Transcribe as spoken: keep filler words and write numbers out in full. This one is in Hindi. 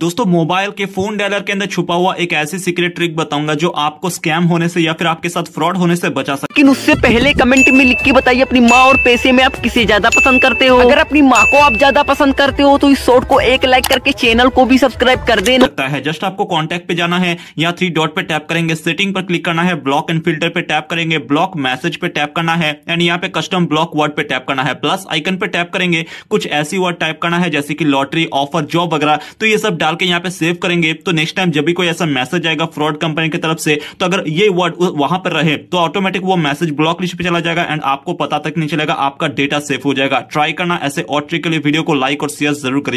दोस्तों मोबाइल के फोन डायलर के अंदर छुपा हुआ एक ऐसी सीक्रेट ट्रिक बताऊंगा जो आपको स्कैम होने से या फिर आपके साथ फ्रॉड होने से बचा सके। लेकिन उससे पहले कमेंट में लिख के बताइए अपनी माँ और पैसे में आप किसे ज्यादा पसंद करते हो। अगर अपनी माँ को आप ज्यादा पसंद करते हो तो इस शॉर्ट को एक लाइक करके चैनल को भी सब्सक्राइब कर देना। लगता है जस्ट आपको कॉन्टैक्ट पे जाना है या थ्री डॉट पे टैप करेंगे, सेटिंग पर क्लिक करना है, ब्लॉक एंड फिल्टर पे टैप करेंगे, ब्लॉक मैसेज पे टैप करना है एंड यहाँ पे कस्टम ब्लॉक वर्ड पे टैप करना है, प्लस आइकन पे टैप करेंगे, कुछ ऐसी वर्ड टाइप करना है जैसे की लॉटरी, ऑफर, जॉब वगैरह। तो ये सब डाल के यहाँ पे सेव करेंगे तो नेक्स्ट टाइम जब भी कोई ऐसा मैसेज आएगा फ्रॉड कंपनी की तरफ से तो अगर ये वर्ड वहां पर रहे तो ऑटोमेटिक वो मैसेज ब्लॉक लिस्ट पे चला जाएगा एंड आपको पता तक नहीं चलेगा, आपका डेटा सेफ हो जाएगा। ट्राई करना ऐसे और ट्रिक के लिए वीडियो को लाइक और शेयर जरूर करिएगा।